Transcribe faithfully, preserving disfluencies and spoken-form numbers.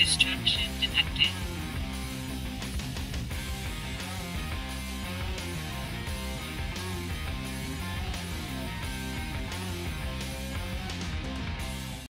Distortion detected.